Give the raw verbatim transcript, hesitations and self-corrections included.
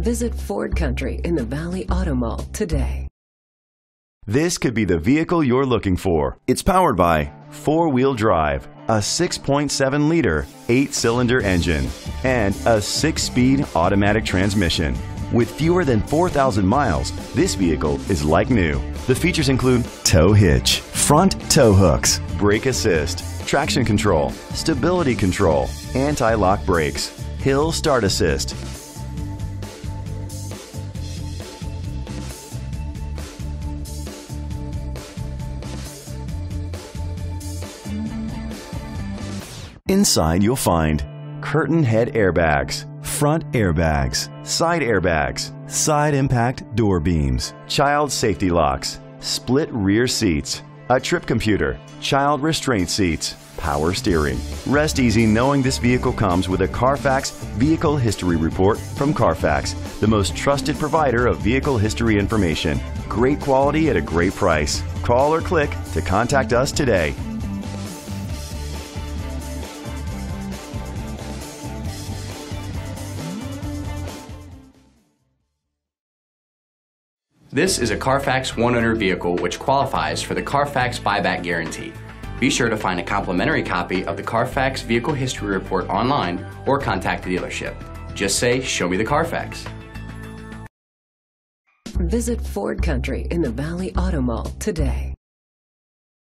Visit Ford Country in the Valley Auto Mall today. This could be the vehicle you're looking for. It's powered by four-wheel drive, a six point seven liter, eight-cylinder engine, and a six-speed automatic transmission. With fewer than four thousand miles, this vehicle is like new. The features include tow hitch, front tow hooks, brake assist, traction control, stability control, anti-lock brakes, hill start assist. Inside you'll find curtain head airbags, front airbags, side airbags, side impact door beams, child safety locks, split rear seats, a trip computer, child restraint seats, power steering. Rest easy knowing this vehicle comes with a Carfax Vehicle History Report from Carfax, the most trusted provider of vehicle history information. Great quality at a great price. Call or click to contact us today. This is a Carfax One Owner vehicle which qualifies for the Carfax Buyback Guarantee. Be sure to find a complimentary copy of the Carfax Vehicle History Report online or contact the dealership. Just say, "Show me the Carfax." Visit Ford Country in the Valley Auto Mall today.